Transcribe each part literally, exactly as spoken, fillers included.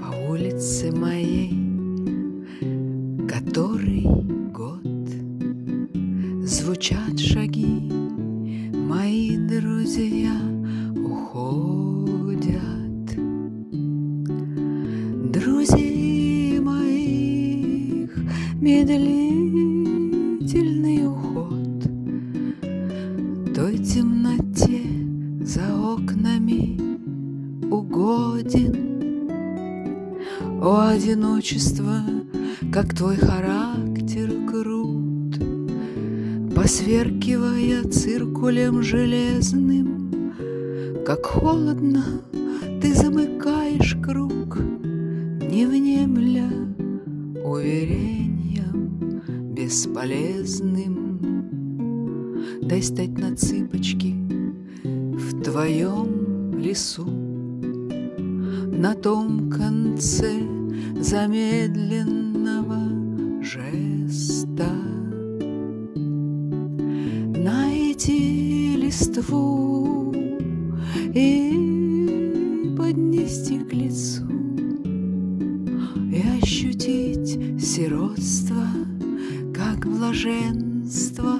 По улице моей который год звучат шаги, мои друзья уходят. Друзей моих медлительный уход той темноте за окнами угоден. О, одиночество, как твой характер крут, посверкивая циркулем железным, как холодно ты замыкаешь круг, не внемля уверениям бесполезным. Дай стать на цыпочки в твоем лесу, на том конце замедленного жеста найти листву и поднести к лицу, и ощутить сиротство как блаженство.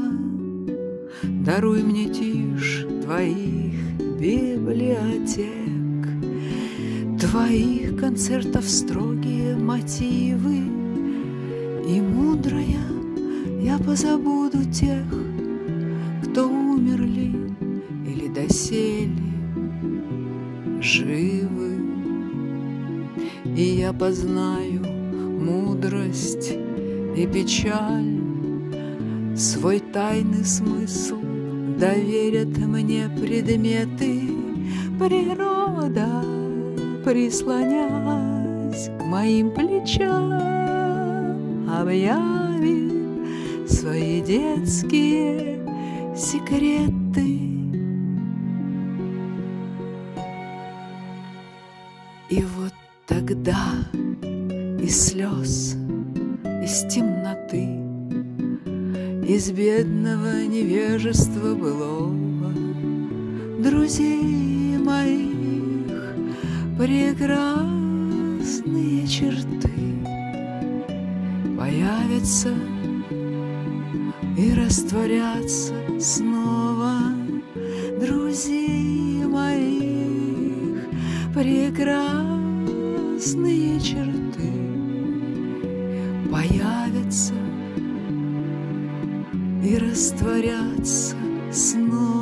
Даруй мне тишь твоих библиотек, твоих концертов строгие мотивы, и, мудрая, я позабуду тех, кто умерли или доселе живы. И я познаю мудрость и печаль, свой тайный смысл доверят мне предметы. Природа, прислонясь к моим плечам, объявит свои детские секреты. И вот тогда из слез, из темноты, из бедного невежества былого друзей моих прекрасные черты появятся и растворятся снова. Друзей моих прекрасные черты появятся и растворятся снова.